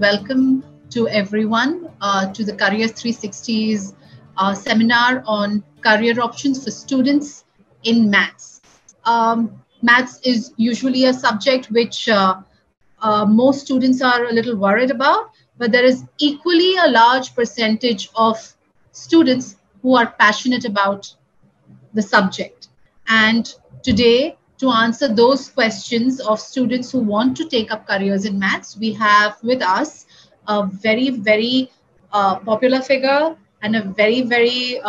Welcome to everyone to the Careers360's seminar on career options for students in maths. Maths is usually a subject which most students are a little worried about, but there is equally a large percentage of students who are passionate about the subject. And today, to answer those questions of students who want to take up careers in maths, we have with us a very, very popular figure and a very, very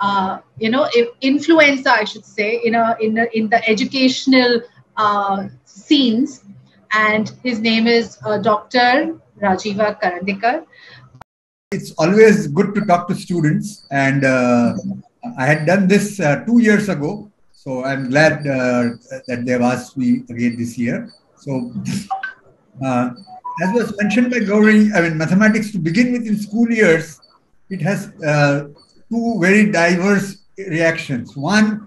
influencer, I should say, in the educational scenes. And his name is Dr. Rajeeva Karandikar. It's always good to talk to students, and I had done this 2 years ago. So I'm glad that they've asked me again this year. So as was mentioned by Gauri, I mean, mathematics to begin with in school years, it has two very diverse reactions. One,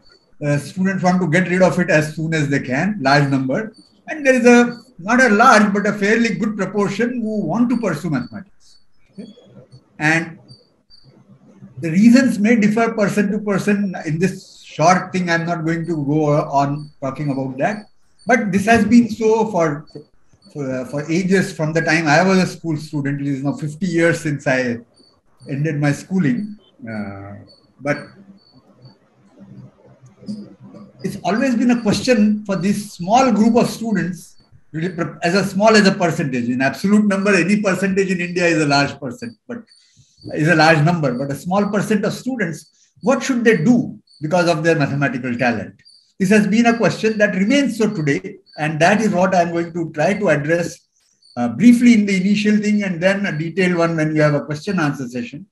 students want to get rid of it as soon as they can, large number. And there is not a large, but a fairly good proportion who want to pursue mathematics. Okay? And the reasons may differ person to person in this short thing. I'm not going to go on talking about that, but this has been so for ages. From the time I was a school student, it is now 50 years since I ended my schooling, but it's always been a question for this small group of students, really as a percentage. In absolute number, any percentage in India is a large percent, but is a large number, but a small percent of students, what should they do because of their mathematical talent? This has been a question that remains so today, and that is what I'm going to try to address briefly in the initial thing, and then a detailed one when you have a question answer session.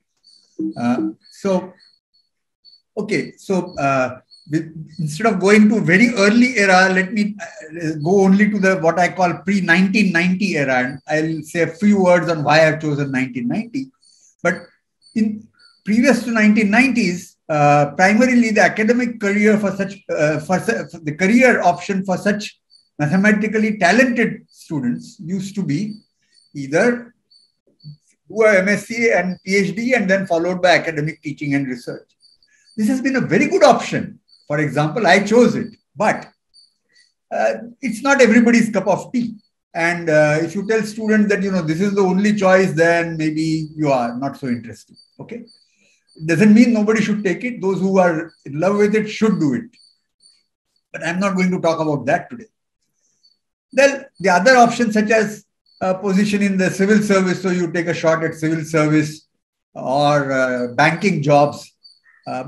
Instead of going to very early era, let me go only to the what I call pre-1990 era, and I'll say a few words on why I've chosen 1990. But in previous to 1990s, primarily the academic career the career option for such mathematically talented students used to be either do a MSc and PhD and then followed by academic teaching and research. This has been a very good option. For example, I chose it, but it's not everybody's cup of tea. And if you tell students that, you know, this is the only choice, then maybe you are not so interested. Okay. It doesn't mean nobody should take it. Those who are in love with it should do it. But I'm not going to talk about that today. Then the other options, such as a position in the civil service, so you take a shot at civil service, or banking jobs.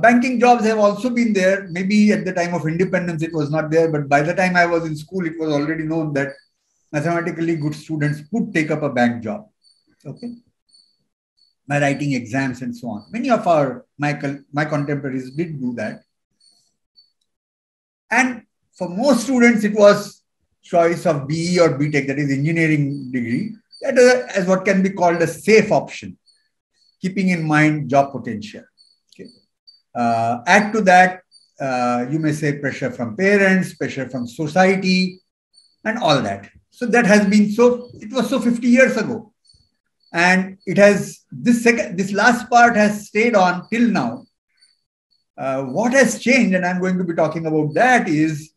Banking jobs have also been there. Maybe at the time of independence, it was not there. But by the time I was in school, it was already known that mathematically good students could take up a bank job, okay, by writing exams and so on. Many of my contemporaries did do that. And for most students, it was choice of B.E. or B.Tech, that is engineering degree, as what can be called a safe option, keeping in mind job potential. Okay. Add to that, you may say pressure from parents, pressure from society, and all that. So that has been so, it was so 50 years ago. And it has, this last part has stayed on till now. What has changed, and I'm going to be talking about that, is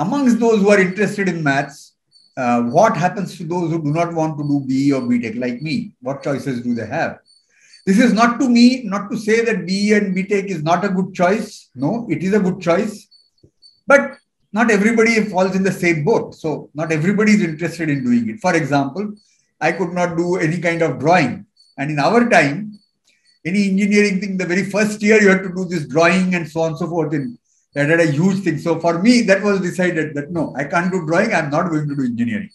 amongst those who are interested in maths, what happens to those who do not want to do BE or B.Tech like me? What choices do they have? This is not to say that BE and B.Tech is not a good choice. No, it is a good choice. But not everybody falls in the same boat. So not everybody is interested in doing it. For example, I could not do any kind of drawing. And in our time, any engineering thing, the very first year you had to do this drawing and so on and so forth. And that had a huge thing. So for me, that was decided that no, I can't do drawing. I'm not going to do engineering.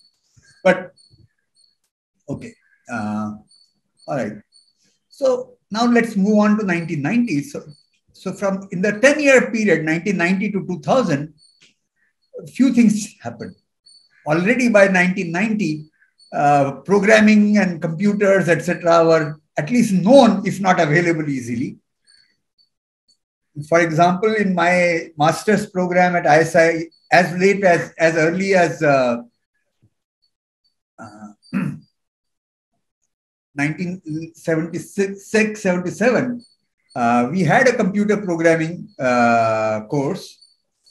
But okay. All right. So now let's move on to 1990s. So from in the 10-year period, 1990 to 2000, few things happened. Already by 1990, programming and computers, etc., were at least known, if not available easily. For example, in my master's program at ISI, as early as 1976, 77, we had a computer programming course,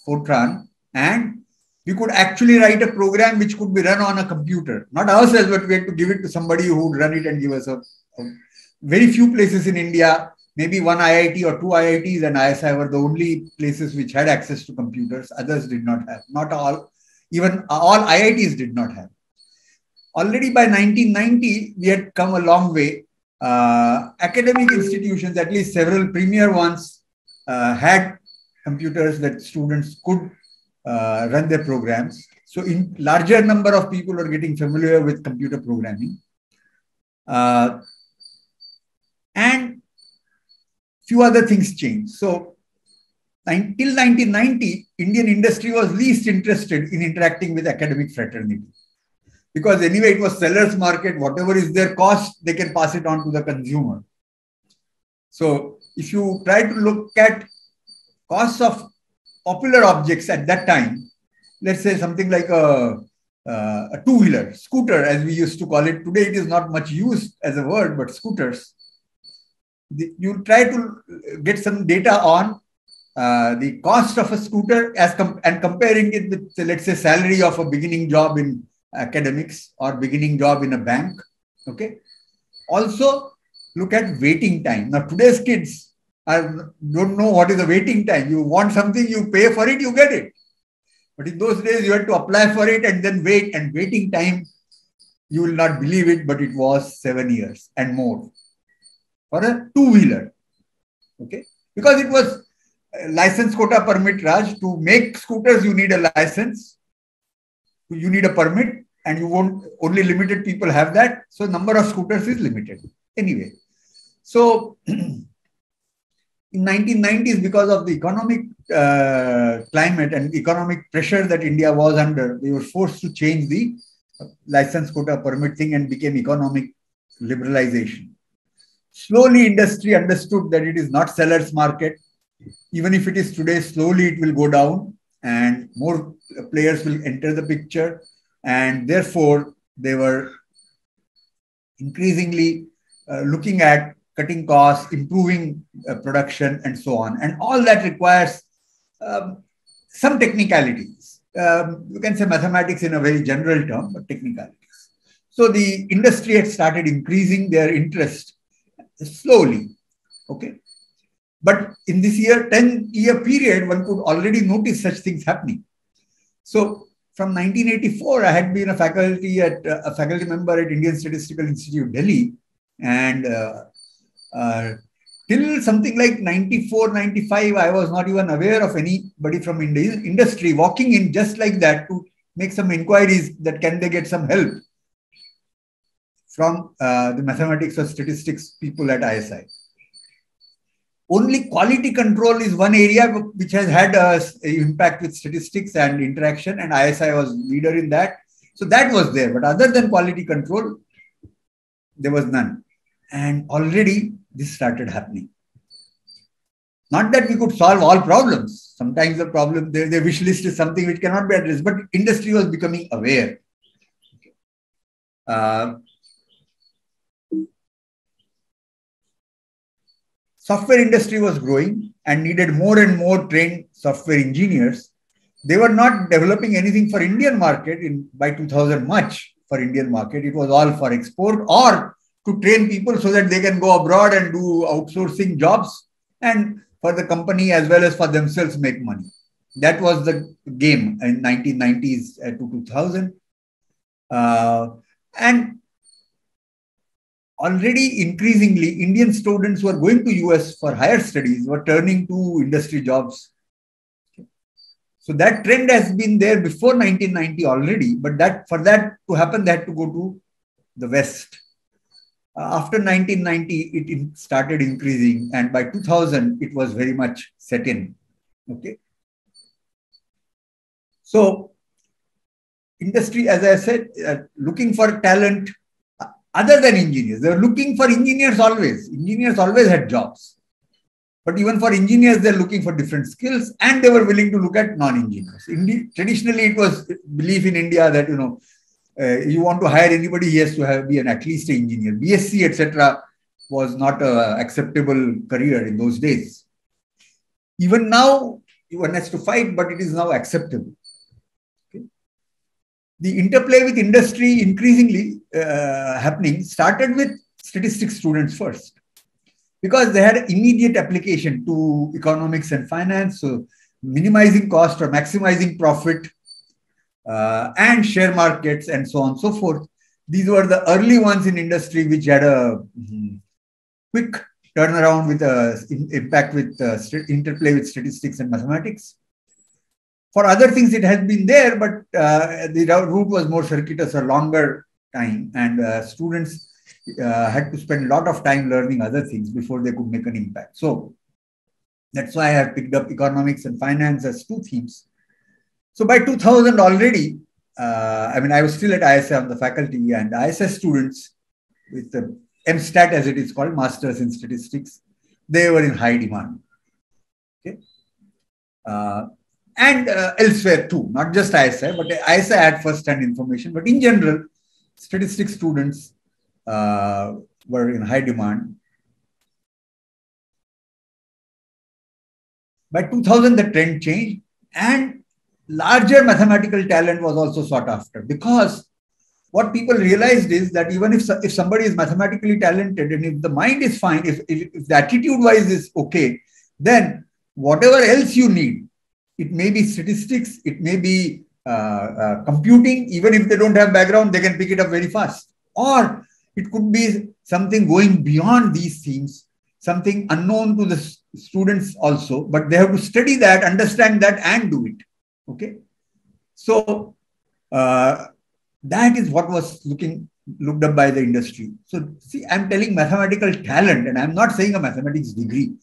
Fortran, and we could actually write a program which could be run on a computer. Not ourselves, but we had to give it to somebody who would run it and give us a... Very few places in India, maybe one IIT or two IITs and ISI were the only places which had access to computers. Others did not have. Not all, even all IITs did not have. Already by 1990, we had come a long way. Academic institutions, at least several premier ones, had computers that students could run their programs. So in larger number of people are getting familiar with computer programming. And few other things changed. So until 1990, Indian industry was least interested in interacting with academic fraternity. Because anyway, it was seller's market. Whatever is their cost, they can pass it on to the consumer. So if you try to look at costs of popular objects at that time, let's say something like a two-wheeler, scooter, as we used to call it. Today, it is not much used as a word, but scooters. You try to get some data on the cost of a scooter as and comparing it with, let's say, salary of a beginning job in academics or beginning job in a bank. Okay. Also, look at waiting time. Now, today's kids don't know what is the waiting time. You want something, you pay for it, you get it. But in those days, you had to apply for it and then wait. And waiting time, you will not believe it, but it was 7 years and more for a two-wheeler. Okay. Because it was license, quota, permit, Raj. To make scooters, you need a license. You need a permit and you won't, only limited people have that. So number of scooters is limited anyway. So in 1990s, because of the economic climate and economic pressure that India was under, we were forced to change the license, quota, permit thing and became economic liberalization. Slowly industry understood that it is not seller's market. Even if it is today, slowly it will go down and more players will enter the picture, and therefore they were increasingly looking at cutting costs, improving production and so on. And all that requires some technicalities. You can say mathematics in a very general term, but technicalities. So the industry had started increasing their interest slowly. Okay. But in this year, 10-year period, one could already notice such things happening. So from 1984, I had been a faculty member at Indian Statistical Institute, Delhi. And till something like 94, 95, I was not even aware of anybody from industry walking in just like that to make some inquiries that can they get some help from the mathematics or statistics people at ISI. Only quality control is one area which has had an impact with statistics and interaction, and ISI was leader in that. So that was there. But other than quality control, there was none. And already this started happening. Not that we could solve all problems. Sometimes the problem, their wish list is something which cannot be addressed, but industry was becoming aware. Okay. Software industry was growing and needed more and more trained software engineers. They were not developing anything for Indian market by 2000 much for Indian market. It was all for export or to train people so that they can go abroad and do outsourcing jobs and for the company as well as for themselves make money. That was the game in 1990s to 2000. And already increasingly, Indian students who are going to US for higher studies were turning to industry jobs. Okay. So that trend has been there before 1990 already, but for that to happen, they had to go to the West. After 1990, it started increasing, and by 2000, it was very much set in. Okay. So industry, as I said, looking for talent, other than engineers. They were looking for engineers always. Engineers always had jobs. But even for engineers, they're looking for different skills and they were willing to look at non-engineers. Traditionally, it was belief in India that, you want to hire anybody, he has to be at least an engineer. B.Sc. etc. was not an acceptable career in those days. Even now, one has to fight, but it is now acceptable. Okay. The interplay with industry increasingly happening started with statistics students first, because they had immediate application to economics and finance, so minimizing cost or maximizing profit, and share markets and so on and so forth. These were the early ones in industry which had a quick turnaround with impact with interplay with statistics and mathematics. For other things, it has been there, but the route was more circuitous or longer time, and students had to spend a lot of time learning other things before they could make an impact. So that's why I have picked up economics and finance as two themes. So by 2000 already, I mean, I was still at ISI on the faculty, and ISI students with the MStat, as it is called, Masters in Statistics, they were in high demand. Okay. And elsewhere too, not just ISI, but ISI had first-hand information. But in general, statistics students were in high demand. By 2000, the trend changed, and larger mathematical talent was also sought after, because what people realized is that even if somebody is mathematically talented and if the mind is fine, if the attitude-wise is okay, then whatever else you need, it may be statistics, it may be computing, even if they don't have background, they can pick it up very fast. Or it could be something going beyond these themes, something unknown to the students also, but they have to study that, understand that, and do it. Okay. So, that is what was looked up by the industry. So, see, I'm telling mathematical talent, and I'm not saying a mathematics degree.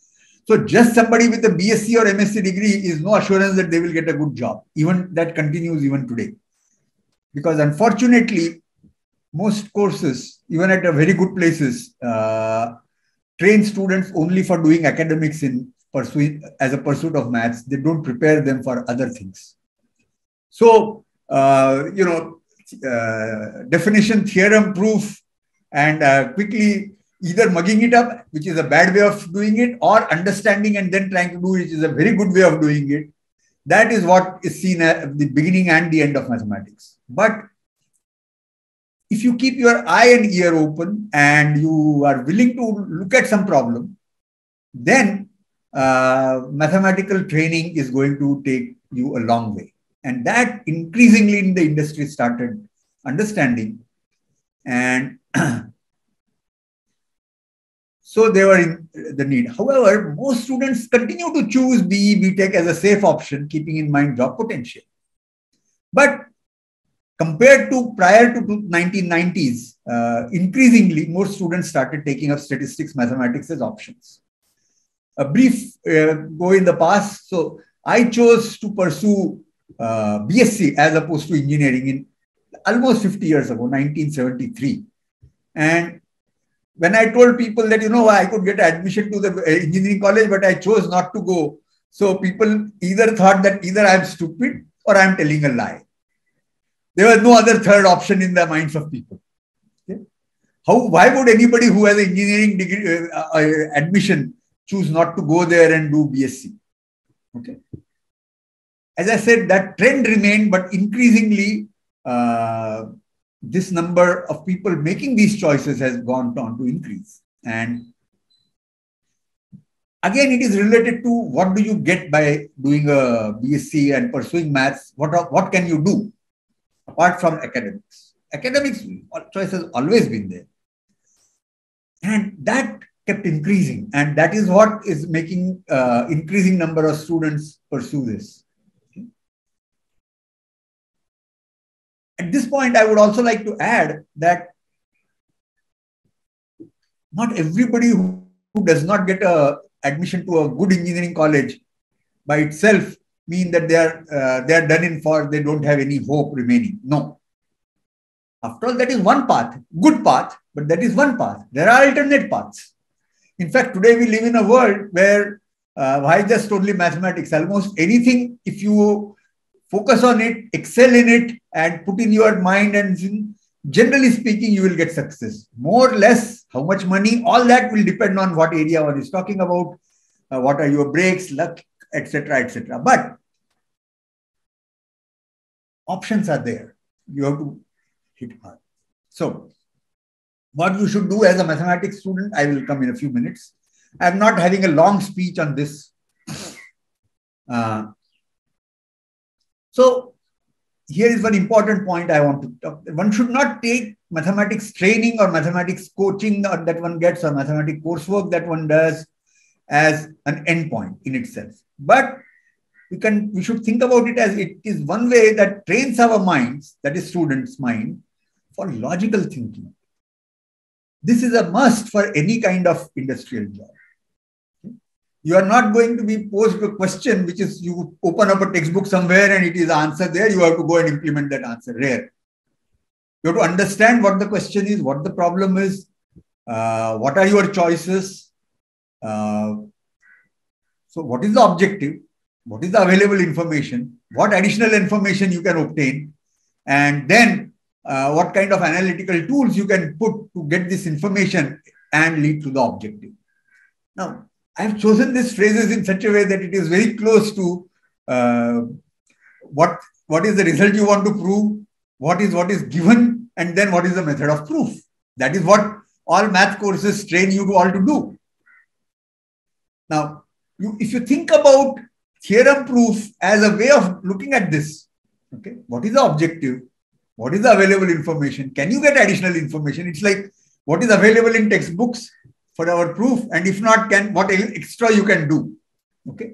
So, just somebody with a BSc or MSc degree is no assurance that they will get a good job. Even that continues even today. Because unfortunately, most courses, even at very good places, train students only for doing academics in pursuit, as a pursuit of maths. They don't prepare them for other things. So, you know, definition, theorem, proof, and quickly either mugging it up, which is a bad way of doing it, or understanding and then trying to do it, which is a very good way of doing it. That is what is seen at the beginning and the end of mathematics. But if you keep your eye and ear open and you are willing to look at some problem, then mathematical training is going to take you a long way. And that increasingly in the industry started understanding. And so they were in the need. However, most students continue to choose B.E., B.Tech as a safe option, keeping in mind job potential. But compared to prior to 1990s, increasingly more students started taking up statistics, mathematics as options. A brief go in the past. So I chose to pursue BSc as opposed to engineering in almost 50 years ago, 1973. And when I told people that, you know, I could get admission to the engineering college, but I chose not to go. So people either thought that either I'm stupid or I'm telling a lie. There was no other third option in the minds of people. Okay? Why would anybody who has an engineering degree admission choose not to go there and do BSc? Okay. As I said, that trend remained, but increasingly, this number of people making these choices has gone on to increase. And again, it is related to what do you get by doing a BSc and pursuing maths? What can you do apart from academics? Academics choice has always been there. And that kept increasing. And that is what is making increasing number of students pursue this. At this point, I would also like to add that not everybody who does not get an admission to a good engineering college by itself mean that they are done in for, they don't have any hope remaining. No. After all, that is one path, good path, but that is one path. There are alternate paths. In fact, today we live in a world where why just totally mathematics? Almost anything, if you Focus on it, excel in it, and put in your mind, and generally speaking, you will get success. More or less, how much money, all that will depend on what area one is talking about, what are your breaks, luck, etc., etc. But options are there. You have to hit hard. So, what you should do as a mathematics student, I will come in a few minutes. I'm not having a long speech on this. So, here is one important point I want to talk. One should not take mathematics training or mathematics coaching that one gets or mathematics coursework that one does as an endpoint in itself. But we should think about it as it is one way that trains our minds, that is students' mind, for logical thinking. This is a must for any kind of industrial job. You are not going to be posed a question, which is you open up a textbook somewhere and it is answered there. You have to go and implement that answer. Rare. You have to understand what the question is, what the problem is, what are your choices. So what is the objective? What is the available information? What additional information you can obtain? And then what kind of analytical tools you can put to get this information and lead to the objective. Now, I've chosen these phrases in such a way that it is very close to what is the result you want to prove, what is given, and then what is the method of proof. That is what all math courses train you all to do. Now, if you think about theorem proof as a way of looking at this, okay, what is the objective? What is the available information? Can you get additional information? It's like what is available in textbooks for our proof, and if not, what extra you can do. Okay,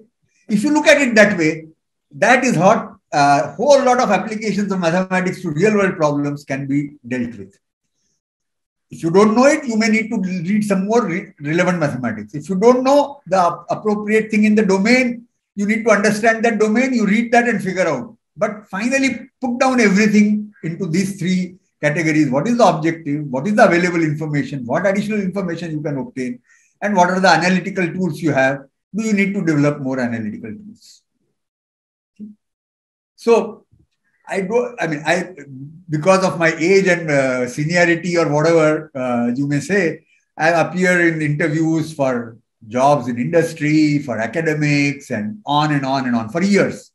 if you look at it that way, that is what a whole lot of applications of mathematics to real world problems can be dealt with. If you don't know it, you may need to read some more relevant mathematics. If you don't know the appropriate thing in the domain, you need to understand that domain, you read that and figure out. But finally, put down everything into these three categories. What is the objective? What is the available information? What additional information you can obtain? And what are the analytical tools you have? Do you need to develop more analytical tools? Okay. So, because of my age and seniority or whatever you may say, I appear in interviews for jobs in industry, for academics, and on and on and on for years.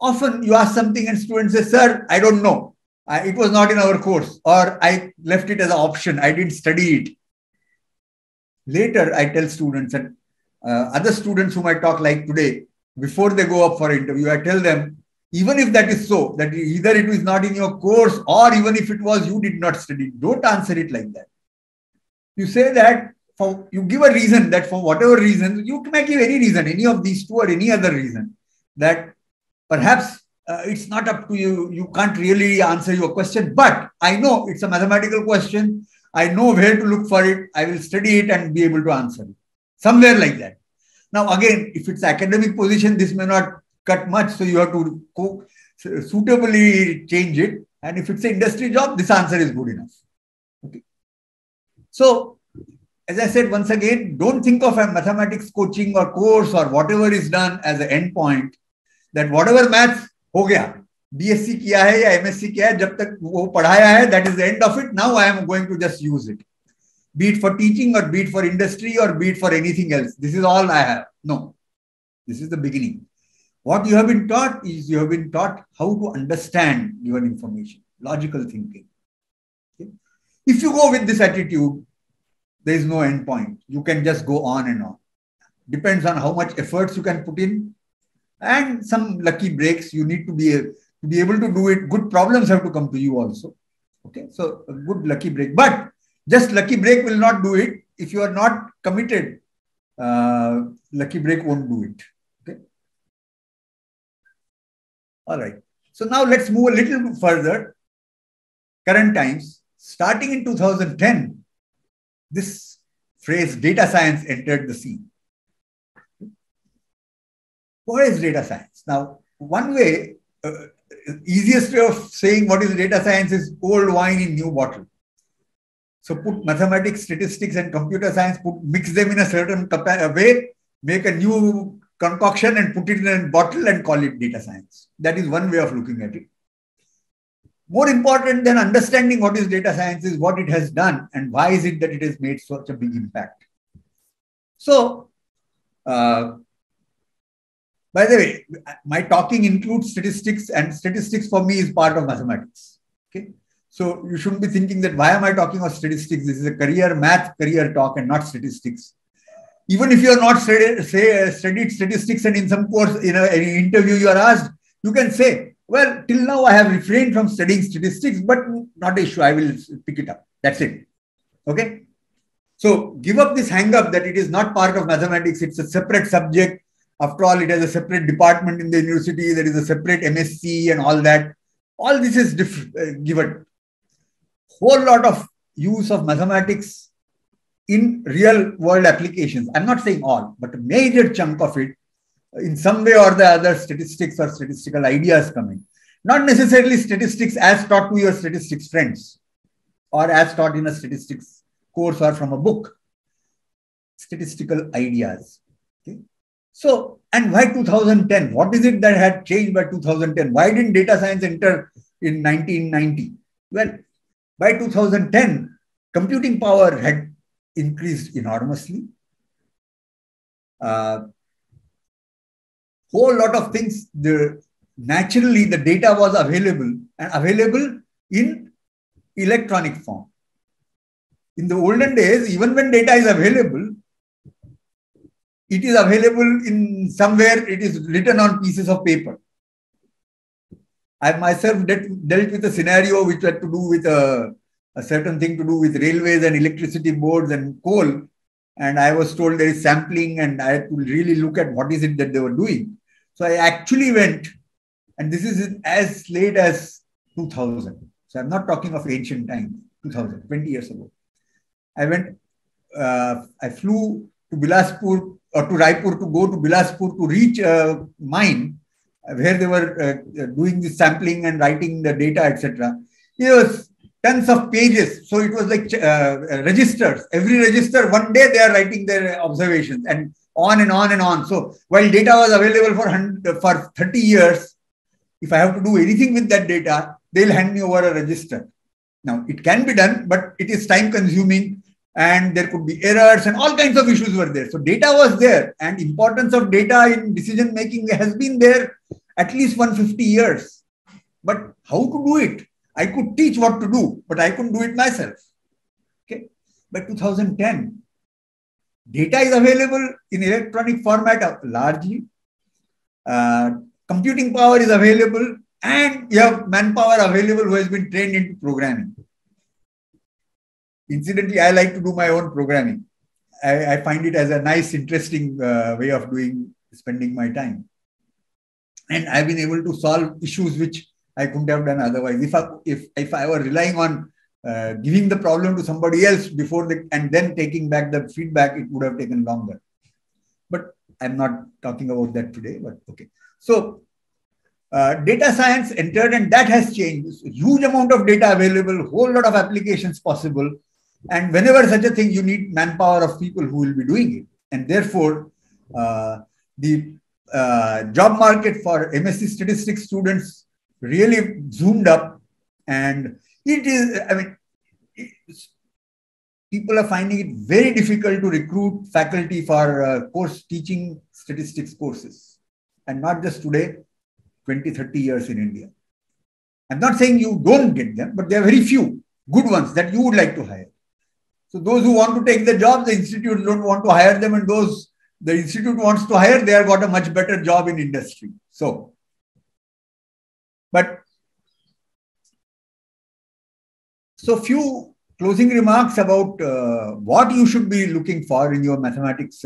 Often you ask something and students say, sir, I don't know. It was not in our course, or I left it as an option. I didn't study it. Later, I tell students and other students whom I talk like today, before they go up for an interview, I tell them, even if that is so, that either it was not in your course or even if it was, you did not study. Don't answer it like that. You say that, you give a reason that for whatever reason, you may give any reason, any of these two or any other reason, that perhaps it's not up to you. You can't really answer your question, but I know it's a mathematical question. I know where to look for it. I will study it and be able to answer it. Somewhere like that. Now, again, if it's academic position, this may not cut much. So you have to suitably change it. And if it's an industry job, this answer is good enough. Okay. So, as I said, once again, don't think of a mathematics coaching or course or whatever is done as an end point. That whatever maths ho gaya, B.Sc. kiya hai ya MSc kiya hai, jab tak wo padhaya hai, that is the end of it. Now I am going to just use it. Be it for teaching or be it for industry or be it for anything else. This is all I have. No. This is the beginning. What you have been taught is you have been taught how to understand your information. Logical thinking. Okay? If you go with this attitude, there is no end point. You can just go on and on. Depends on how much efforts you can put in. And some lucky breaks, you need to be able to do it. Good problems have to come to you also. Okay, so a good lucky break. But just lucky break will not do it. If you are not committed, lucky break won't do it. Okay. All right. So now let's move a little bit further. Current times, starting in 2010, this phrase data science entered the scene. What is data science? Now, one way, easiest way of saying what is data science is old wine in new bottle. So put mathematics, statistics, and computer science, mix them in a certain way, make a new concoction and put it in a bottle and call it data science. That is one way of looking at it. More important than understanding what is data science is what it has done and why is it that it has made such a big impact. So, by the way, my talking includes statistics, and statistics for me is part of mathematics. Okay, so you shouldn't be thinking that why am I talking of statistics? This is a career math career talk and not statistics. Even if you are not studied statistics and in some course, in an interview you are asked, you can say, well, till now I have refrained from studying statistics, but not an issue, I will pick it up. That's it. Okay. So give up this hang up that it is not part of mathematics. It's a separate subject. After all, it has a separate department in the university. There is a separate MSc and all that. All this is given. Whole lot of use of mathematics in real world applications. I'm not saying all, but a major chunk of it, in some way or the other, statistics or statistical ideas coming. Not necessarily statistics as taught to your statistics friends or as taught in a statistics course or from a book. Statistical ideas. Okay? So, and why 2010? What is it that had changed by 2010? Why didn't data science enter in 1990? Well, by 2010, computing power had increased enormously. Whole lot of things, naturally the data was available and available in electronic form. In the olden days, even when data is available, it is available in somewhere, it is written on pieces of paper. I myself dealt with a scenario which had to do with a certain thing to do with railways and electricity boards and coal. And I was told there is sampling and I had to really look at what is it that they were doing. So I actually went, and this is as late as 2000. So I'm not talking of ancient time, 2000, 20 years ago. I went, I flew to Bilaspur or to Raipur to go to Bilaspur to reach a mine where they were doing the sampling and writing the data, etc. It was tons of pages. So it was like registers. Every register, one day they are writing their observations and on and on and on. So while data was available for 30 years, if I have to do anything with that data, they'll hand me over a register. Now it can be done, but it is time consuming and there could be errors and all kinds of issues were there. So data was there, and importance of data in decision making has been there at least 150 years. But how to do it? I could teach what to do, but I couldn't do it myself. Okay. By 2010, data is available in electronic format largely. Computing power is available, and you have manpower available who has been trained into programming. Incidentally, I like to do my own programming. I find it as a nice, interesting way of spending my time. And I've been able to solve issues which I couldn't have done otherwise. If I were relying on giving the problem to somebody else before and then taking back the feedback, it would have taken longer. But I'm not talking about that today, but okay. So data science entered, and that has changed. It's a huge amount of data available, whole lot of applications possible. And whenever such a thing, you need manpower of people who will be doing it. And therefore, the job market for MSc statistics students really zoomed up, and it is, I mean, people are finding it very difficult to recruit faculty for course teaching statistics courses, and not just today, 20, 30 years in India. I'm not saying you don't get them, but there are very few good ones that you would like to hire. So those who want to take the job, the institute don't want to hire them, and those the institute wants to hire, they have got a much better job in industry. So, but so few closing remarks about what you should be looking for in your mathematics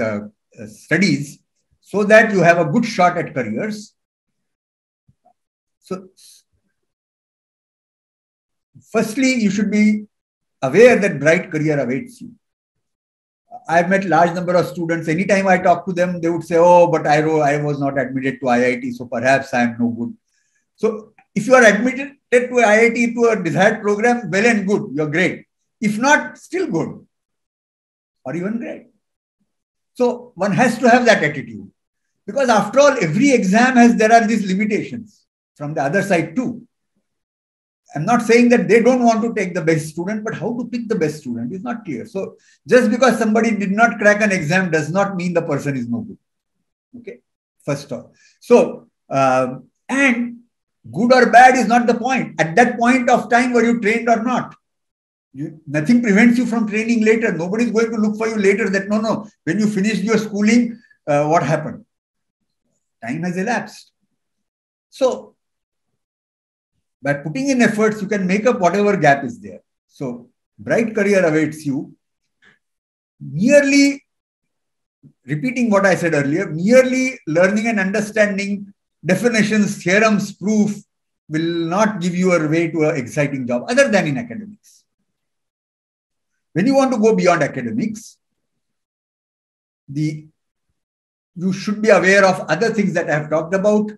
studies so that you have a good shot at careers. So firstly, you should be aware that bright career awaits you. I've met large number of students. Anytime I talk to them, they would say, oh, but I was not admitted to IIT, so perhaps I am no good. So if you are admitted to IIT to a desired program, well and good, you're great. If not, still good or even great. So one has to have that attitude, Because after all, every exam has, there are these limitations from the other side too. I'm not saying that they don't want to take the best student, but how to pick the best student is not clear. So just because somebody did not crack an exam does not mean the person is no good. Okay, first off. So, and good or bad is not the point. At that point of time, were you trained or not? Nothing prevents you from training later. Nobody's going to look for you later that no, when you finished your schooling, what happened? Time has elapsed. So, by putting in efforts, you can make up whatever gap is there. So, bright career awaits you. Merely, repeating what I said earlier, merely learning and understanding definitions, theorems, proof will not give you a way to an exciting job other than in academics. When you want to go beyond academics, you should be aware of other things that I have talked about.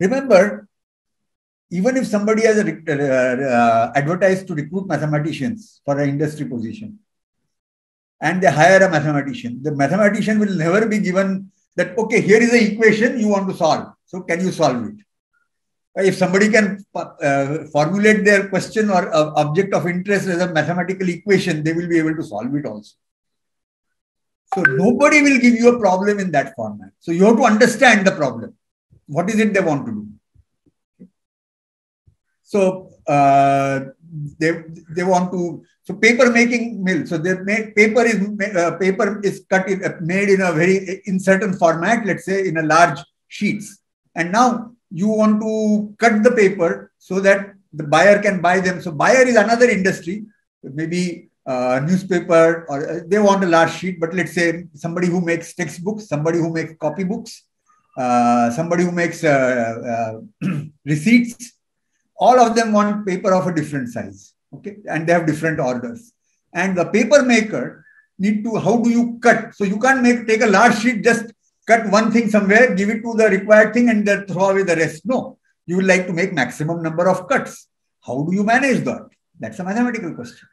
Remember, even if somebody has advertised to recruit mathematicians for an industry position and they hire a mathematician, the mathematician will never be given that, okay, here is an equation you want to solve. So can you solve it? If somebody can formulate their question or object of interest as a mathematical equation, they will be able to solve it also. So nobody will give you a problem in that format. So you have to understand the problem. What is it they want to do? So they want to, so paper making mill. So they make paper is cut in, made in a certain format, let's say in a large sheets. And now you want to cut the paper so that the buyer can buy them. So buyer is another industry, maybe newspaper, or they want a large sheet, but let's say somebody who makes textbooks, somebody who makes copybooks, somebody who makes receipts, all of them want paper of a different size, okay, and they have different orders. And the paper maker need to, how do you cut? So you can't take a large sheet, just cut one thing somewhere, give it to the required thing and then throw away the rest. No, you would like to make maximum number of cuts. How do you manage that? That's a mathematical question.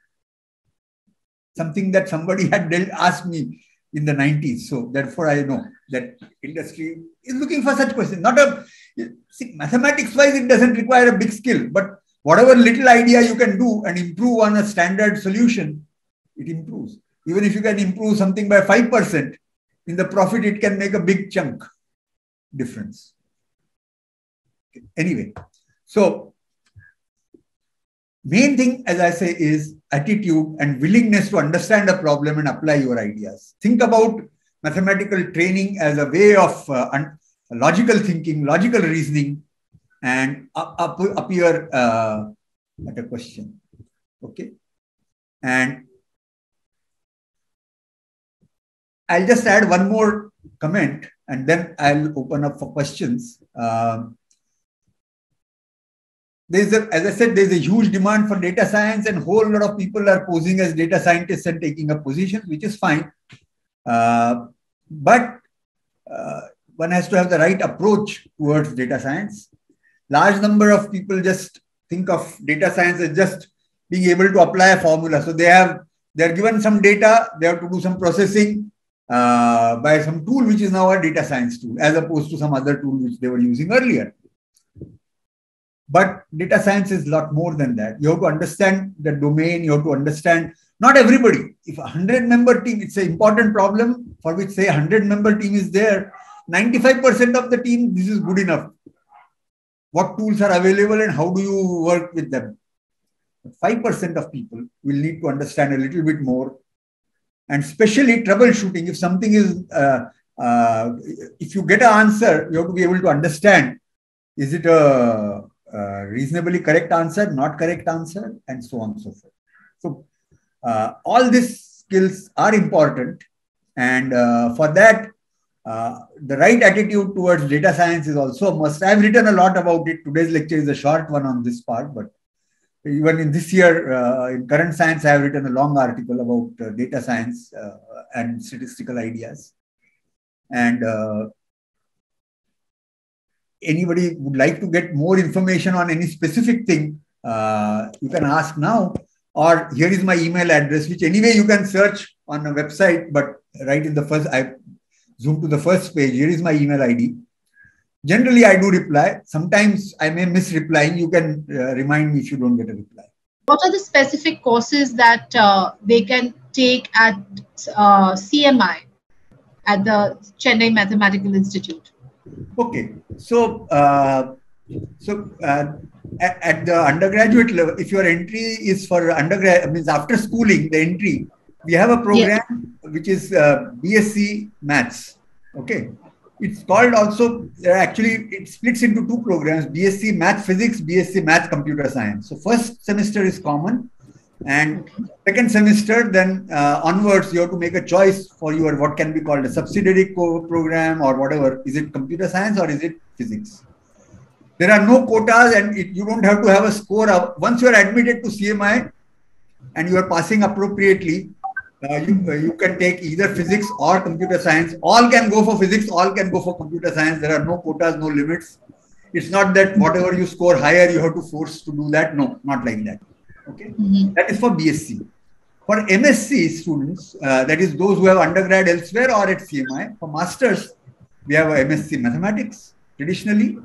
Something that somebody had asked me in the 90s. So therefore, I know that industry is looking for such questions. Not a, see, mathematics wise, it doesn't require a big skill, but whatever little idea you can do and improve on a standard solution, it improves. Even if you can improve something by 5%, in the profit, it can make a big chunk difference. Anyway, so main thing, as I say, is attitude and willingness to understand a problem and apply your ideas. Think about mathematical training as a way of logical thinking, logical reasoning, and appear at a question. Okay. And I'll just add one more comment and then I'll open up for questions. As I said, there's a huge demand for data science and a whole lot of people are posing as data scientists and taking up positions, which is fine. But one has to have the right approach towards data science. Large number of people just think of data science as just being able to apply a formula. So they're given some data, they have to do some processing by some tool, which is now a data science tool, as opposed to some other tool which they were using earlier. But data science is a lot more than that. You have to understand the domain. You have to understand, not everybody. If a 100-member team, it's an important problem for which, say, a 100-member team is there. 95% of the team, this is good enough. What tools are available and how do you work with them? 5% of people will need to understand a little bit more. And especially troubleshooting. If something is, if you get an answer, you have to be able to understand, is it a reasonably correct answer, not correct answer, and so on and so forth. So all these skills are important, and for that, the right attitude towards data science is also a must. I've written a lot about it. Today's lecture is a short one on this part, but even in this year, in Current Science, I have written a long article about data science and statistical ideas. And anybody would like to get more information on any specific thing, you can ask now, or here is my email address, which anyway you can search on a website, but right in the first, I zoom to the first page. Here is my email ID. Generally, I do reply. Sometimes I may miss replying. You can remind me if you don't get a reply. What are the specific courses that they can take at CMI, at the Chennai Mathematical Institute? Okay. So, at the undergraduate level, if your entry is for undergrad, means after schooling, the entry, we have a program which is B.Sc. Maths. Okay. It's called also, actually, it splits into two programs, B.Sc. Math Physics, B.Sc. Math Computer Science. So first semester is common, and second semester, then onwards, you have to make a choice for your what can be called a subsidiary program or whatever. Is it computer science or is it physics? There are no quotas, and you don't have to have a score. Once you are admitted to CMI and you are passing appropriately, you can take either physics or computer science. All can go for physics, all can go for computer science. There are no quotas, no limits. It's not that whatever you score higher, you have to force to do that. No, not like that. Okay, that is for BSc. For MSc students, that is those who have undergrad elsewhere or at CMI. For masters, we have MSc Mathematics traditionally.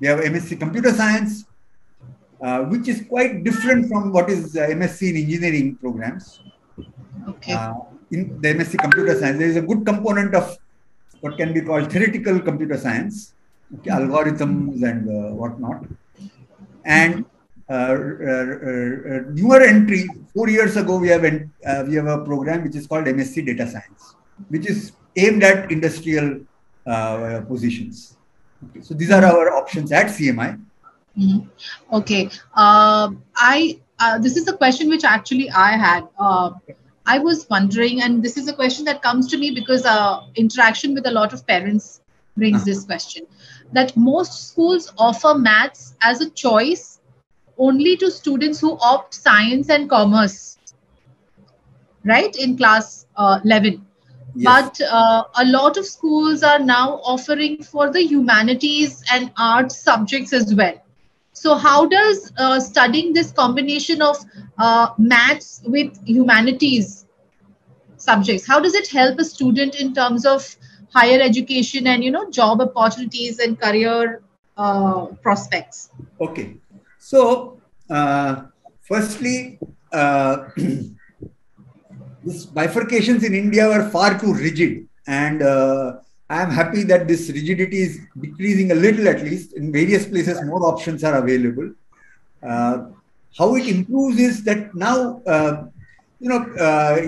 We have MSc Computer Science, which is quite different from what is MSc in engineering programs. Okay. In the MSc Computer Science, there is a good component of what can be called theoretical computer science, okay, algorithms and whatnot. And newer entry, 4 years ago, we have a program which is called MSc Data Science, which is aimed at industrial positions. Okay, so these are our options at CMI. Mm-hmm. Okay. This is a question which actually I had. I was wondering, and this is a question that comes to me because interaction with a lot of parents brings this question, that most schools offer maths as a choice only to students who opt science and commerce, right, in class 11. Yes. But a lot of schools are now offering for the humanities and arts subjects as well. So how does studying this combination of maths with humanities subjects, how does it help a student in terms of higher education and, you know, job opportunities and career prospects? Okay. So firstly, these bifurcations in India were far too rigid, and I am happy that this rigidity is decreasing a little, at least. In various places, more options are available. How it improves is that now,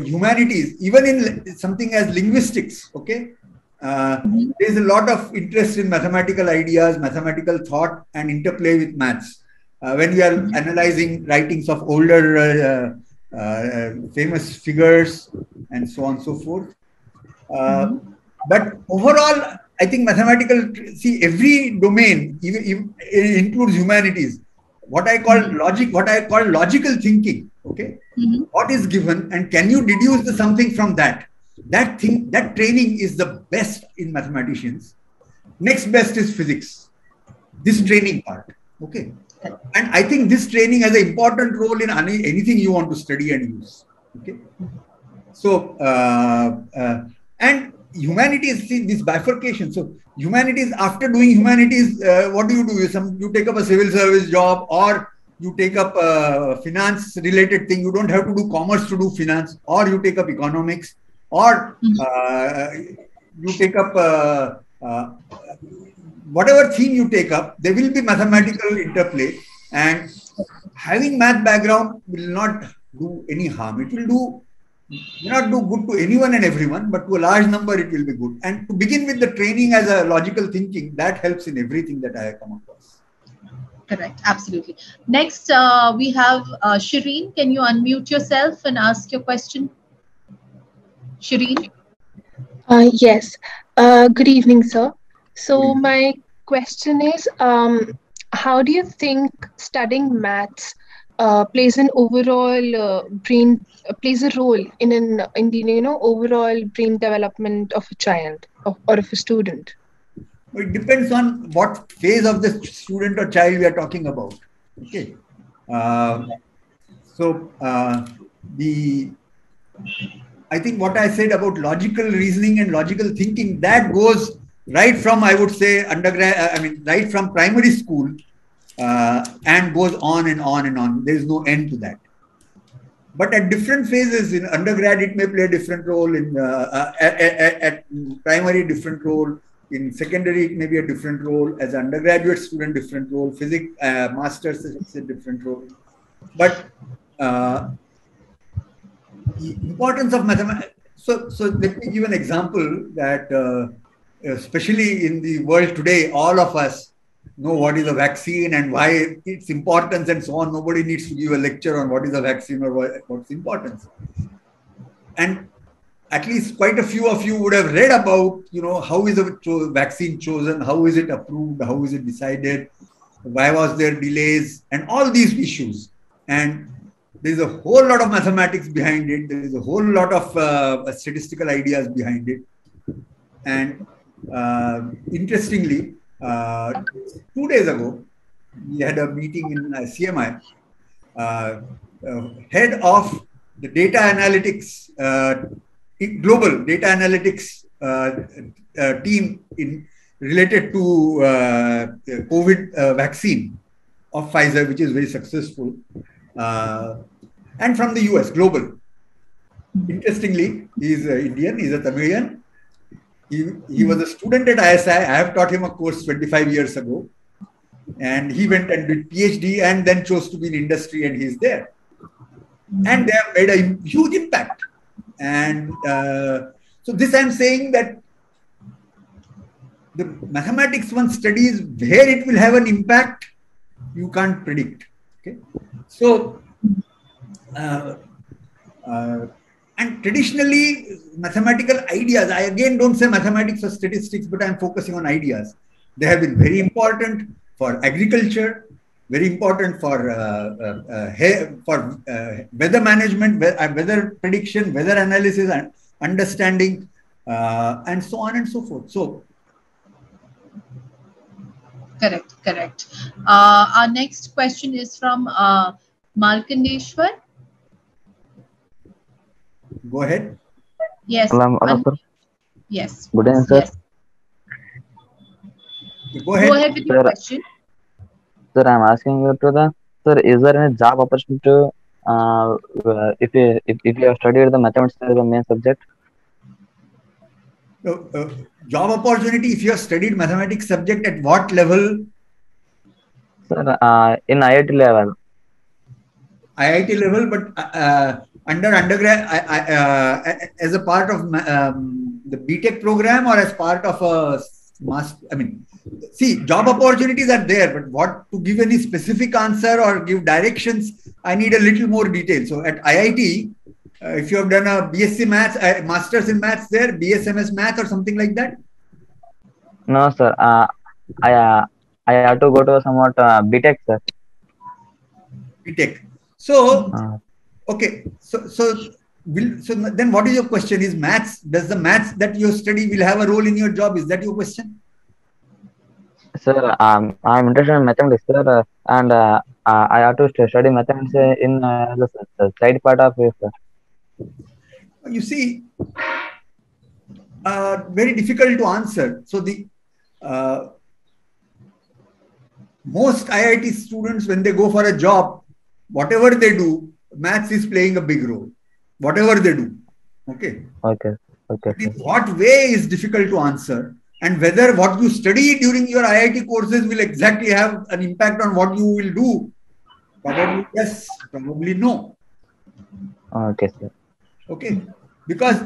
humanities, even in something as linguistics, okay, there is a lot of interest in mathematical ideas, mathematical thought, and interplay with maths. When we are analyzing writings of older famous figures and so on and so forth. But overall, I think mathematical, every domain, even it includes humanities. What I call logic, what I call logical thinking, okay? What is given and can you deduce something from that? That training is the best in mathematicians. Next best is physics, this training part, okay? And I think this training has an important role in anything you want to study and use. Okay. So, and humanities, see this bifurcation. So, humanities, after doing humanities, what do? You take up a civil service job, or you take up a finance related thing. You don't have to do commerce to do finance, or you take up economics, or you take up whatever theme you take up, there will be mathematical interplay, and having math background will not do any harm. It will not do good to anyone and everyone, but to a large number, it will be good. And to begin with, the training as a logical thinking, that helps in everything that I have come across. Correct. Absolutely. Next, we have Shireen. Can you unmute yourself and ask your question? Shireen? Yes. Good evening, sir. So my question is, how do you think studying maths plays an overall plays a role in overall brain development of a child or of a student? It depends on what phase of the student or child we are talking about. Okay, I think what I said about logical reasoning and logical thinking, that goes right from, I would say, undergrad, I mean, right from primary school and goes on and on and on. There is no end to that. But at different phases in undergrad, it may play a different role. In at primary, different role. In secondary, it may be a different role. As an undergraduate student, different role. Physics, master's, it's a different role. But importance of mathematics. So let me give an example that, especially in the world today, all of us know what is a vaccine and why its importance and so on. Nobody needs to give a lecture on what is a vaccine or what's importance. And at least quite a few of you would have read about, you know, how is a vaccine chosen? How is it approved? How is it decided? Why was there delays? And all these issues. And there's a whole lot of mathematics behind it. There's a whole lot of statistical ideas behind it. And interestingly, 2 days ago, we had a meeting in CMI. Head of the data analytics, global data analytics team related to COVID vaccine of Pfizer, which is very successful, and from the US, global. Interestingly, he's Indian, he's a Tamilian. He was a student at ISI. I have taught him a course 25 years ago. And he went and did PhD and then chose to be in industry, and he's there. And they have made a huge impact. And so this I'm saying that the mathematics one studies, where it will have an impact, you can't predict. Okay? So, and traditionally, mathematical ideas, I again don't say mathematics or statistics, but I'm focusing on ideas. They have been very important for agriculture, very important for weather management, weather prediction, weather analysis and understanding, and so on and so forth. So, correct. Our next question is from Malkandeshwar. Go ahead. Yes. Yes. Good answer. Yes. Go ahead with your question. Sir, I'm asking you to the sir. Is there any job opportunity if you have studied the mathematics as a main subject? Job opportunity if you have studied mathematics subject at what level? Sir, in IIT level. IIT level, but under undergrad, as a part of the B.Tech program or as part of a master, I mean, see, job opportunities are there, but what to give any specific answer or give directions, I need a little more detail. So at IIT, if you have done a B.Sc. Maths, Masters in Maths there, B.Sc. Maths or something like that? No, sir. I have to go to somewhat B.Tech, sir. B.Tech. So... Okay, so then what is your question? Is maths, does the maths that you study will have a role in your job? Is that your question? Sir, I'm interested in mathematics, sir, and I have to study mathematics in the side part of it, sir. You see, very difficult to answer. So the most IIT students, when they go for a job, whatever they do, maths is playing a big role, whatever they do. Okay. Okay. In what way is difficult to answer, and whether what you study during your IIT courses will exactly have an impact on what you will do? Probably yes, probably no. Okay, sir. Okay, because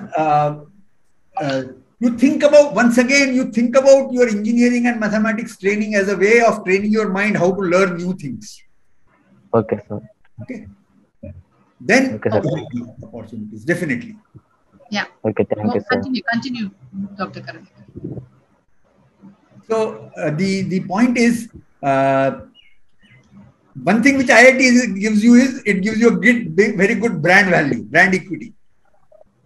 you think about, once again, you think about your engineering and mathematics training as a way of training your mind how to learn new things. Okay, sir. Okay. Then opportunities, definitely. Yeah. Okay, thank you, continue, Dr. Karandikar. So the point is, one thing which IIT gives you is it gives you a very good brand value, brand equity.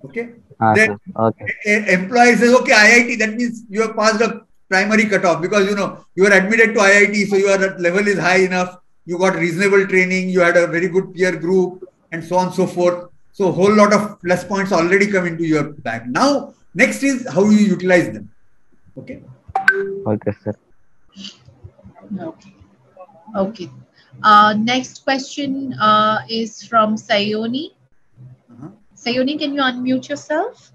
Okay. Employer says, okay, IIT, that means you have passed a primary cutoff because you know you are admitted to IIT, so your level is high enough. You got reasonable training. You had a very good peer group, and so on and so forth. So a whole lot of plus points already come into your bag. Now, next is how you utilize them. Okay. Okay, sir. Okay. Okay. Next question is from Sayoni. Sayoni, can you unmute yourself?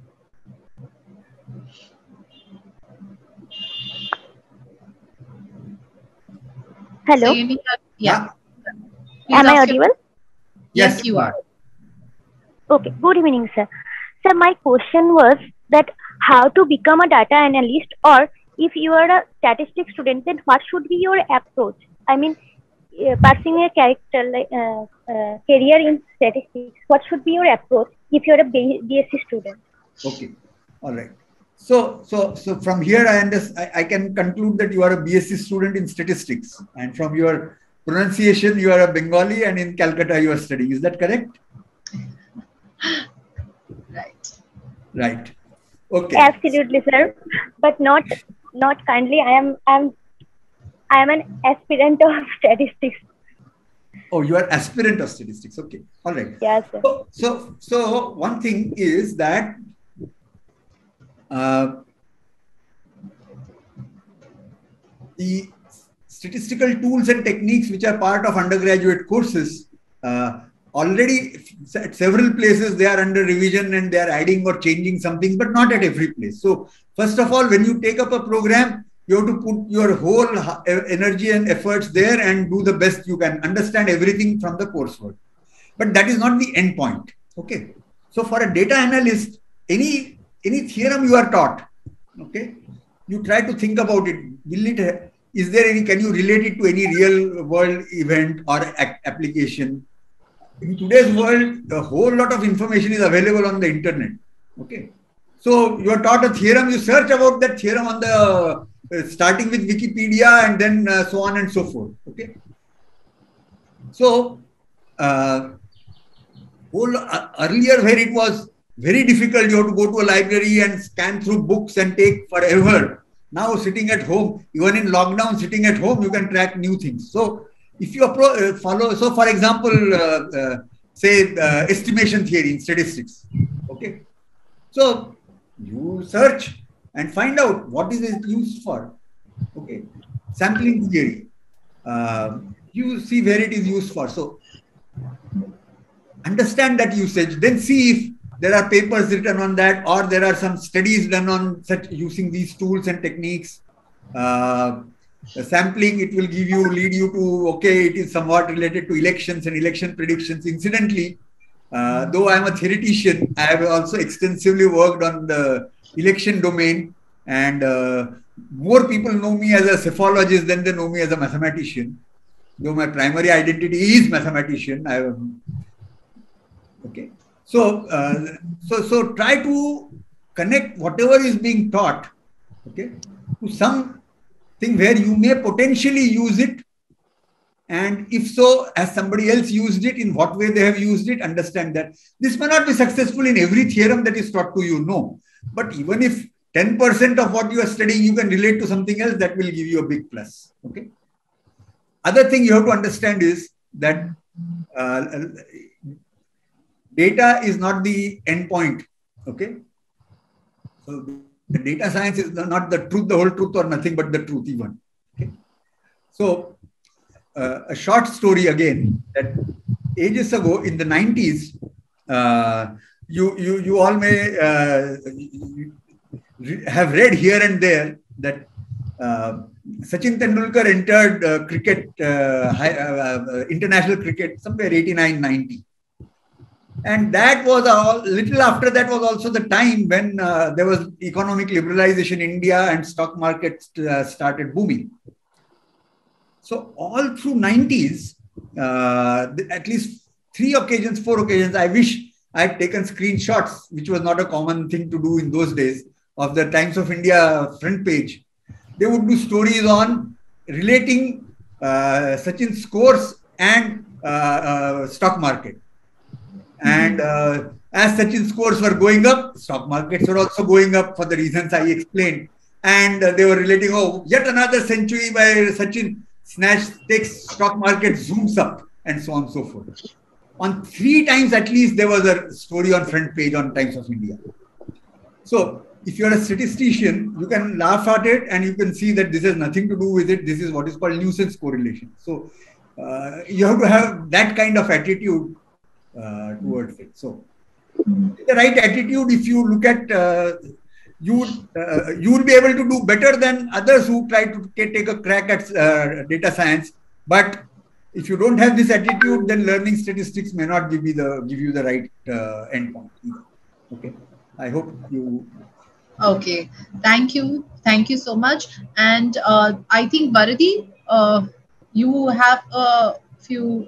Hello. Sayoni, yeah. Am I audible? Yes, you are. Okay. Good evening, sir. Sir, my question was that how to become a data analyst, or if you are a statistics student, then what should be your approach? I mean, passing a career in statistics, what should be your approach if you're a B.Sc. student? Okay, all right. So from here I can conclude that you are a B.Sc. student in statistics, and from your pronunciation you are a Bengali, and in Calcutta you are studying. Is that correct? Right. Right. Okay. Absolutely, sir. But not kindly. I am an aspirant of statistics. Oh, you are aspirant of statistics. Okay. All right. Yes, sir. So one thing is that the statistical tools and techniques which are part of undergraduate courses, already at several places they are under revision and they are adding or changing some things, but not at every place. So first of all, when you take up a program, you have to put your whole energy and efforts there and do the best you can. Understand everything from the coursework. But that is not the end point. Okay. So for a data analyst, any theorem you are taught, okay, you try to think about it. Is there any, can you relate it to any real world event or application? In today's world, a whole lot of information is available on the internet. Okay. So you are taught a theorem, you search about that theorem on the starting with Wikipedia and then so on and so forth. Okay. So earlier where it was very difficult, you have to go to a library and scan through books and take forever. Now sitting at home, even in lockdown, sitting at home, you can track new things. So if you follow, so for example, say estimation theory in statistics. Okay. So you search and find out what is it used for. Okay. Sampling theory. You see where it is used for. So understand that usage. Then see if there are papers written on that, or there are some studies done on such using these tools and techniques. Sampling, it will give you, lead you to, okay, it is somewhat related to elections and election predictions. Incidentally, though I am a theoretician, I have also extensively worked on the election domain, and more people know me as a psephologist than they know me as a mathematician, though my primary identity is mathematician. Okay. So try to connect whatever is being taught, okay, to some thing where you may potentially use it, and if so, as somebody else used it, in what way they have used it, understand that. This may not be successful in every theorem that is taught to you, no. But even if 10% of what you are studying, you can relate to something else, that will give you a big plus, okay. Other thing you have to understand is that data is not the end point, okay. So the data science is not the truth, the whole truth or nothing, but the truth even. Okay. So a short story again, that ages ago in the 90s, you all may have read here and there that Sachin Tendulkar entered cricket, international cricket, somewhere 89-90. And that was all, little after that was also the time when there was economic liberalization in India and stock markets started booming. So all through 90s, at least four occasions, I wish I had taken screenshots, which was not a common thing to do in those days, of the Times of India front page. They would do stories on relating Sachin's scores and stock market. And as Sachin's scores were going up, stock markets were also going up for the reasons I explained. And they were relating, oh, yet another century by Sachin, takes stock market, zooms up, and so on and so forth. on 3 times at least there was a story on front page on Times of India. So if you're a statistician, you can laugh at it and you can see that this has nothing to do with it. This is what is called nuisance correlation. So you have to have that kind of attitude towards it. So the right attitude, if you look at, you will be able to do better than others who try to take a crack at data science. But if you don't have this attitude, then learning statistics may not give you the right endpoint. Okay, I hope you. Okay, thank you so much. And I think Bharati, you have a few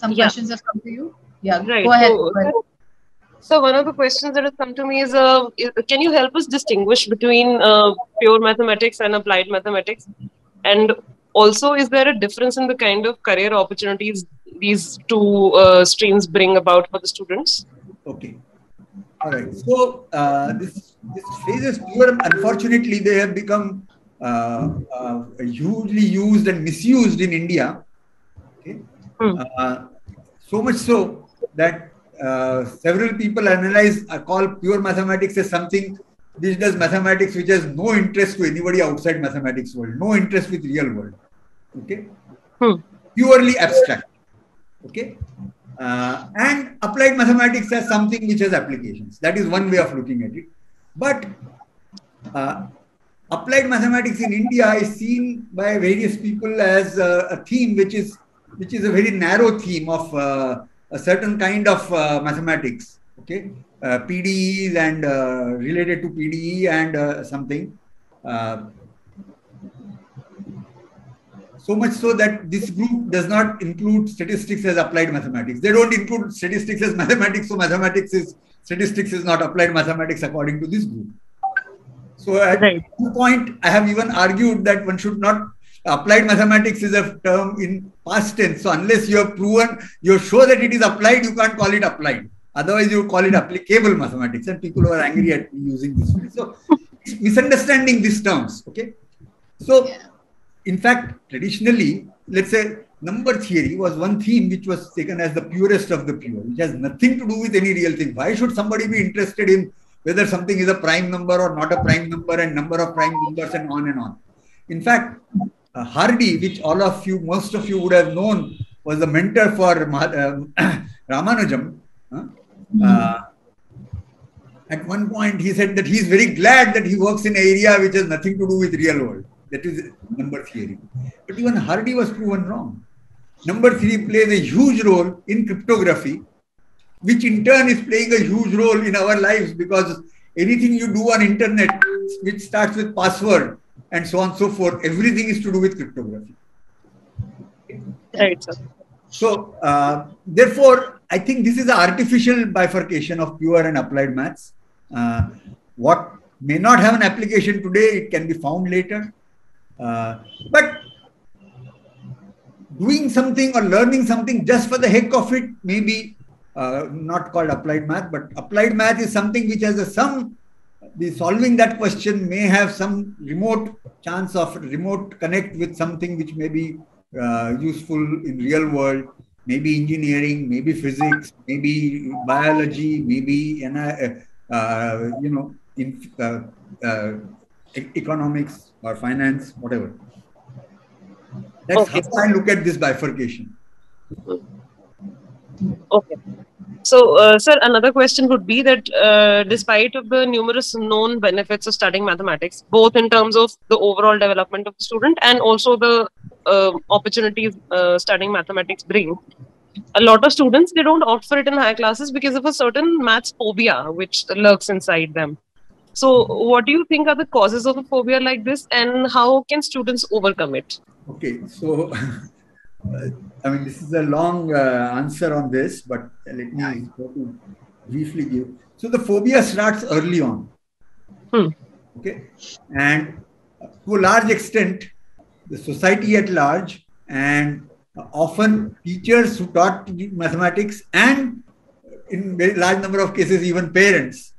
questions have come to you. Yeah, right. Go ahead. So, so one of the questions that has come to me is, can you help us distinguish between pure mathematics and applied mathematics? And also, is there a difference in the kind of career opportunities these two streams bring about for the students? Okay. All right. So this phrases, unfortunately, they have become hugely used and misused in India. Okay. Hmm. So much so that several people call pure mathematics as something which does mathematics which has no interest to anybody outside mathematics world, no interest with real world. Okay, purely abstract. Okay, and applied mathematics as something which has applications. That is one way of looking at it. But applied mathematics in India is seen by various people as a theme which is a very narrow theme of a certain kind of mathematics, okay, PDEs and related to PDE and something. So much so that this group does not include statistics as applied mathematics. They don't include statistics as mathematics, so statistics is not applied mathematics according to this group. So at one point, I have even argued that one should not. Applied mathematics is a term in past tense. So unless you have proven, you're sure that it is applied, you can't call it applied. Otherwise, you call it applicable mathematics. And people are angry at me using this. So misunderstanding these terms. Okay. So in fact, traditionally, let's say number theory was one theme which was taken as the purest of the pure, which has nothing to do with any real thing. Why should somebody be interested in whether something is a prime number or not a prime number and number of prime numbers and on and on? In fact, Hardy, which most of you would have known, was the mentor for Ramanujam. At one point, he said that he is very glad that he works in an area which has nothing to do with real world. That is number theory. But even Hardy was proven wrong. Number theory plays a huge role in cryptography, which in turn is playing a huge role in our lives, because anything you do on internet, which starts with password, and so on and so forth, everything is to do with cryptography. Right, sir. So, therefore, I think this is an artificial bifurcation of pure and applied maths. What may not have an application today, it can be found later. But doing something or learning something just for the heck of it may be not called applied math, but applied math is something which has solving that question may have some remote chance of remote connect with something which may be useful in real world, maybe engineering, maybe physics, maybe biology, maybe economics or finance, whatever. That's how I look at this bifurcation. Okay. So, sir, another question would be that despite of the numerous known benefits of studying mathematics, both in terms of the overall development of the student and also the opportunities studying mathematics bring, a lot of students, they don't opt for it in higher classes because of a certain maths phobia which lurks inside them. So, what do you think are the causes of a phobia like this, and how can students overcome it? Okay, so... I mean, this is a long answer on this, but let me briefly give. So the phobia starts early on, okay? And to a large extent, the society at large and often teachers who taught mathematics and in very large number of cases, even parents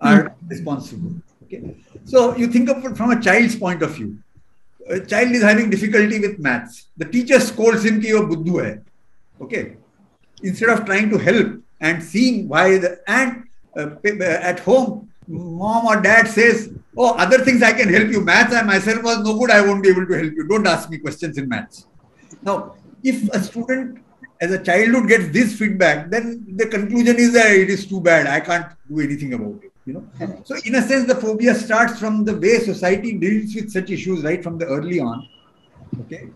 are responsible, okay? So you think of it from a child's point of view. A child is having difficulty with maths. The teacher scolds him ki wo buddhu hai. Okay. Instead of trying to help and seeing why the, and at home, mom or dad says, oh, other things I can help you. Maths, I myself was no good. I won't be able to help you. Don't ask me questions in maths. Now, if a student as a childhood gets this feedback, then the conclusion is that it is too bad. I can't do anything about it. You know? So in a sense, the phobia starts from the way society deals with such issues right from the early on. Okay,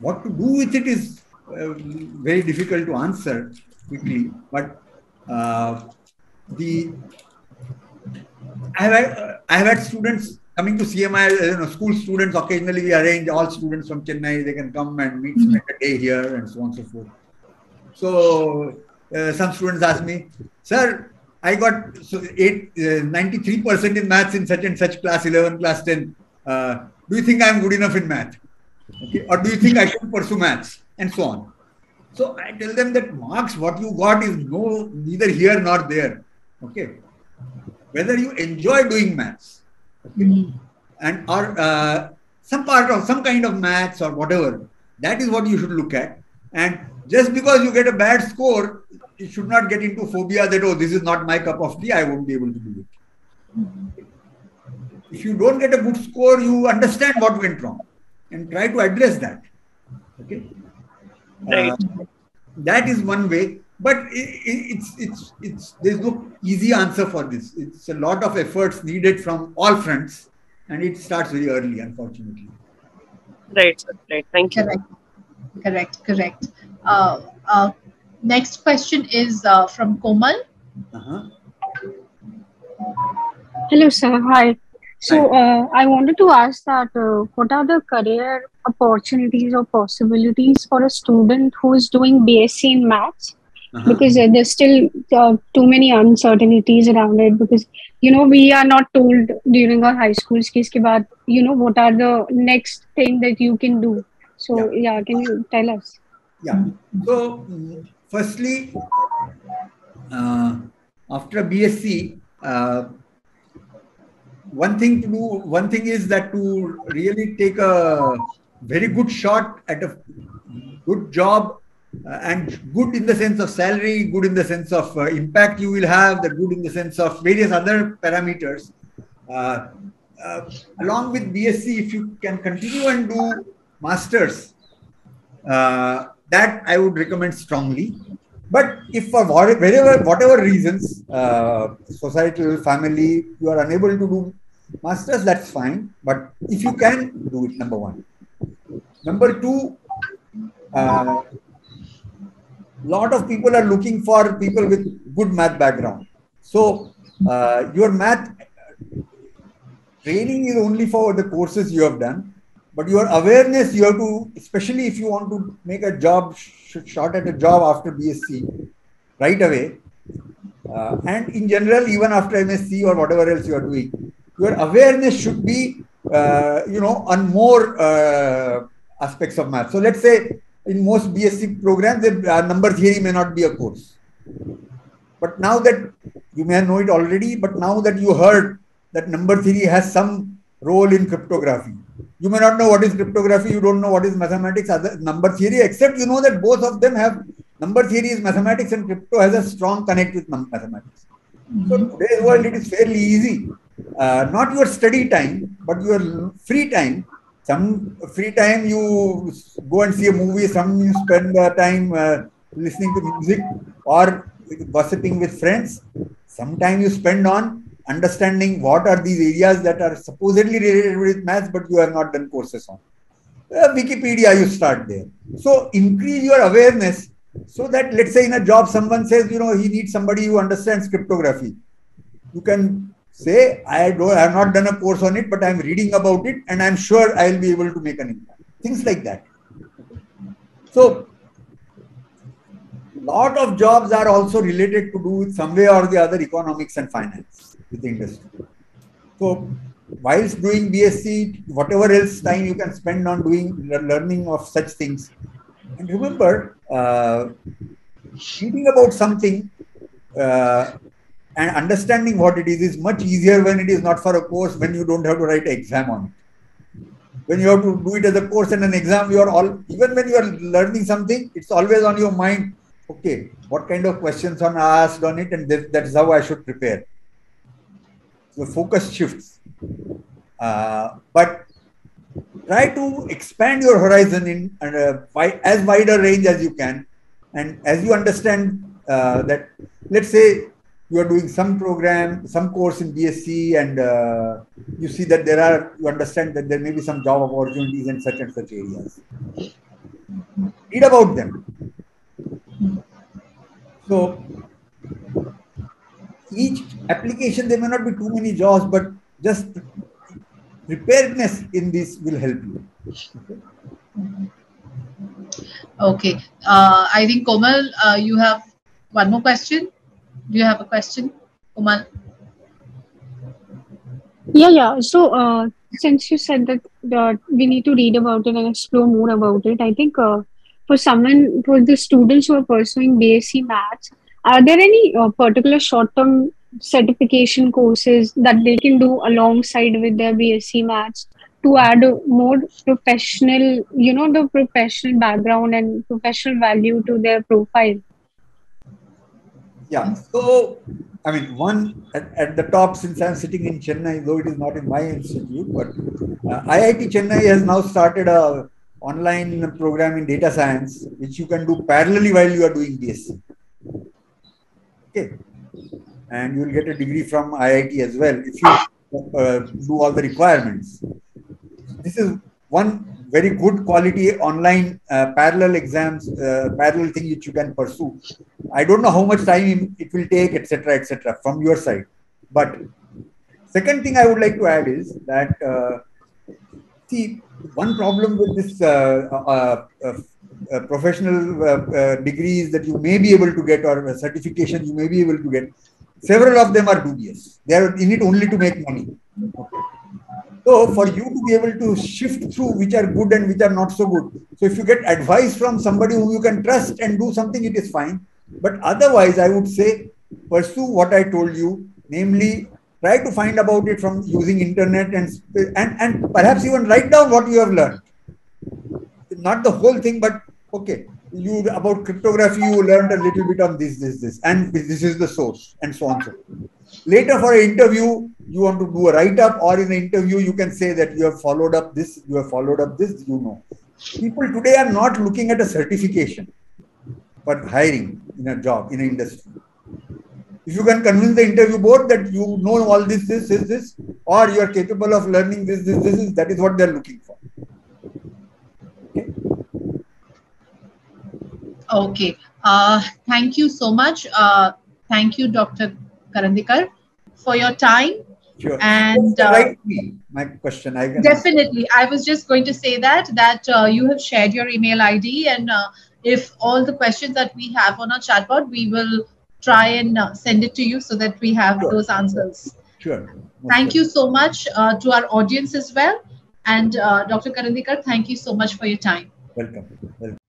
what to do with it is very difficult to answer quickly. But I have had students coming to CMI, you know, school students. Occasionally we arrange all students from Chennai. They can come and meet, spend a day here and so on and so forth. So some students ask me, sir, I got 93% in maths in such and such class, 11, class 10. Do you think I'm good enough in math? Okay. Or do you think I should pursue maths? And so on. So I tell them that marks, what you got is no, neither here nor there. Okay. Whether you enjoy doing maths, okay, and or some part of some kind of maths or whatever, that is what you should look at. And just because you get a bad score, you should not get into phobia that, oh, this is not my cup of tea, I won't be able to do it. If you don't get a good score, you understand what went wrong and try to address that. Okay, right. That is one way, but there's no easy answer for this. It's a lot of efforts needed from all fronts, and it starts very early, unfortunately. Right, sir. Right. Thank you. Correct. Next question is from Komal. Hello, sir. Hi. So I wanted to ask that what are the career opportunities or possibilities for a student who is doing B.Sc. in maths? Because there's still too many uncertainties around it, because, you know, we are not told during our high school skis about, you know, what are the next thing that you can do. So, yeah, can you tell us? Yeah. So, firstly, after B.Sc., one thing is that to really take a very good shot at a good job, and good in the sense of salary, good in the sense of impact you will have, the good in the sense of various other parameters. Along with B.Sc., if you can continue and do masters, that I would recommend strongly. But if for whatever reasons, societal, family, you are unable to do masters, that's fine. But if you can do it, number one. Number two, lot of people are looking for people with good math background. So your math training is only for the courses you have done. But your awareness, you have to, especially if you want to make a job, shot at a job after B.Sc. right away. And in general, even after MSc or whatever else you are doing, your awareness should be, you know, on more aspects of math. So let's say in most B.Sc. programs, number theory may not be a course. But now that you may know it already, but now that you heard that number theory has some role in cryptography. You may not know what is cryptography, you don't know what is mathematics, other number theory, except you know that both of them have, number theory is mathematics and crypto has a strong connect with mathematics. So in today's world, it is fairly easy. Not your study time, but your free time. Some free time you go and see a movie, some you spend time listening to music or gossiping with friends. Some time you spend on understanding what are these areas that are supposedly related with maths, but you have not done courses on. Wikipedia, you start there. So increase your awareness so that, let's say in a job, someone says, you know, he needs somebody who understands cryptography. You can say, I have not done a course on it, but I'm reading about it and I'm sure I'll be able to make an impact. Things like that. So lot of jobs are also related to do with some way or the other economics and finance with the industry. So whilst doing B.Sc., whatever else time you can spend on doing learning of such things. And remember, reading about something and understanding what it is much easier when it is not for a course, when you don't have to write an exam on it. When you have to do it as a course and an exam, you are all, even when you are learning something, it's always on your mind. Okay, what kind of questions are asked on it, and that is how I should prepare. The focus shifts. But try to expand your horizon in as wide a range as you can. And as you understand that, let's say you are doing some program, some course in B.Sc. and you see that you understand that there may be some job opportunities in such and such areas. Read about them. So each application, there may not be too many jobs, but just preparedness in this will help you. Okay. I think Komal, you have one more question. Do you have a question, Komal? Yeah. So since you said that we need to read about it and explore more about it, I think for the students who are pursuing B.Sc. Maths, are there any particular short-term certification courses that they can do alongside with their B.Sc. Maths to add more professional, the professional background and professional value to their profile? Yeah. So, I mean, one at the top, since I'm sitting in Chennai, though it is not in my institute, but IIT Chennai has now started a online program in data science, which you can do parallelly while you are doing BSc. Okay. And you will get a degree from IIT as well if you do all the requirements. This is one very good quality online parallel exams, parallel thing which you can pursue. I don't know how much time it will take, etc., from your side. But second thing I would like to add is that see, one problem with this professional degrees that you may be able to get, or certification you may be able to get, several of them are dubious. They are in it only to make money. Okay. So for you to be able to shift through which are good and which are not so good. So if you get advice from somebody who you can trust and do something, it is fine. But otherwise, I would say pursue what I told you, namely, try to find about it from using internet and perhaps even write down what you have learned. Not the whole thing, but okay, about cryptography, you learned a little bit on this, and this is the source, and so on. Later for an interview, you want to do a write-up, or in an interview, you can say that you have followed up this, People today are not looking at a certification, but hiring in a job, in an industry. If you can convince the interview board that you know all this, or you are capable of learning this, that is what they are looking for. Okay. Okay. Thank you so much. Thank you, Dr. Karandikar, for your time. Sure. And write me my question. Definitely. I was just going to say that you have shared your email ID, and if all the questions that we have on our chatbot, we will try and send it to you so that we have those answers. Sure. Okay. Thank you so much to our audience as well. And Dr. Karandikar, thank you so much for your time. Welcome.